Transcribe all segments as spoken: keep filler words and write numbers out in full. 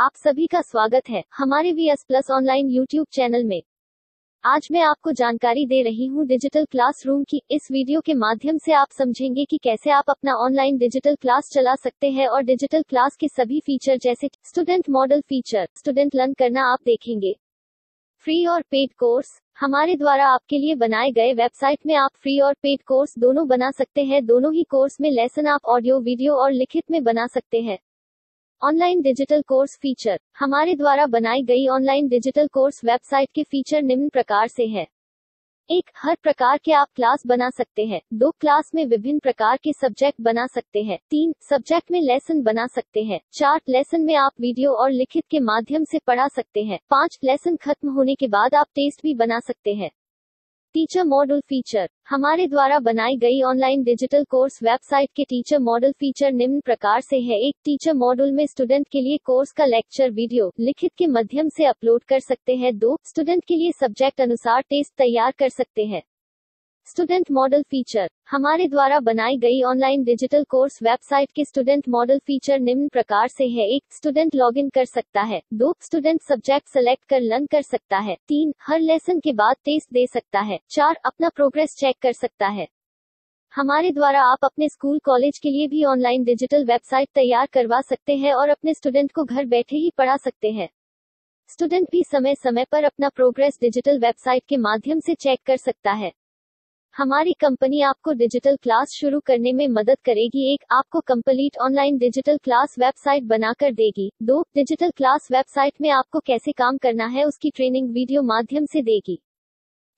आप सभी का स्वागत है हमारे VS plus online YouTube channel में। आज मैं आपको जानकारी दे रही हूं डिजिटल क्लासरूम की। इस वीडियो के माध्यम से आप समझेंगे कि कैसे आप अपना ऑनलाइन डिजिटल क्लास चला सकते हैं और डिजिटल क्लास के सभी फीचर जैसे student model feature, student learn करना आप देखेंगे। फ्री और पेड कोर्स हमारे द्वारा आपके लिए बनाए गए वेबसाइट में आप फ्री और पेड कोर्स दोनों बना सकते हैं। दोनों ही कोर्स में लेसन आप ऑडियो, वीडियो और लिखित में बना सकते हैं। ऑनलाइन डिजिटल कोर्स फीचर हमारे द्वारा बनाई गई ऑनलाइन डिजिटल कोर्स वेबसाइट के फीचर निम्न प्रकार से हैं। एक, हर प्रकार के आप क्लास बना सकते हैं। दो, क्लास में विभिन्न प्रकार के सब्जेक्ट बना सकते हैं। तीन, सब्जेक्ट में लेसन बना सकते हैं। चार, लेसन में आप वीडियो और लिखित के माध्यम से पढ़ा सकते हैं। पाँच, लेसन खत्म होने के बाद आप टेस्ट भी बना सकते हैं। टीचर मॉडल फीचर हमारे द्वारा बनाई गई ऑनलाइन डिजिटल कोर्स वेबसाइट के टीचर मॉडल फीचर निम्न प्रकार से है। एक, टीचर मॉडल में स्टूडेंट के लिए कोर्स का लेक्चर, वीडियो, लिखित के माध्यम से अपलोड कर सकते हैं। दो, स्टूडेंट के लिए सब्जेक्ट अनुसार टेस्ट तैयार कर सकते हैं। स्टूडेंट मॉडल फीचर हमारे द्वारा बनाई गई ऑनलाइन डिजिटल कोर्स वेबसाइट के स्टूडेंट मॉडल फीचर निम्न प्रकार से है। एक, स्टूडेंट लॉगिन कर सकता है। दो, स्टूडेंट सब्जेक्ट सेलेक्ट कर लर्न कर सकता है। तीन, हर लेसन के बाद टेस्ट दे सकता है। चार, अपना प्रोग्रेस चेक कर सकता है। हमारे द्वारा आप अपने स्कूल कॉलेज के लिए भी ऑनलाइन डिजिटल वेबसाइट तैयार करवा सकते हैं और अपने स्टूडेंट को घर बैठे ही पढ़ा सकते हैं। स्टूडेंट भी समय समय पर अपना प्रोग्रेस डिजिटल वेबसाइट के माध्यम से चेक कर सकता है। हमारी कंपनी आपको डिजिटल क्लास शुरू करने में मदद करेगी। एक, आपको complete online digital class website बनाकर देगी। दो, डिजिटल क्लास वेबसाइट में आपको कैसे काम करना है उसकी ट्रेनिंग वीडियो माध्यम से देगी।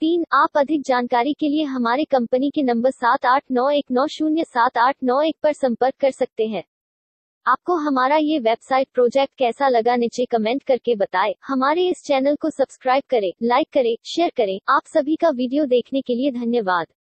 तीन, आप अधिक जानकारी के लिए हमारे कंपनी के नंबर सात आठ नौ एक नौ शून्य सात आठ नौ एक पर संपर्क कर सकते हैं। आपको हमारा ये वेबसाइट प्रोजेक्ट कैसा लगा नीचे कमेंट करके बताएं। हमारे इस चैनल को सब्सक्राइब करें, लाइक करें, शेयर करें। आप सभी का वीडियो देखने के लिए धन्यवाद।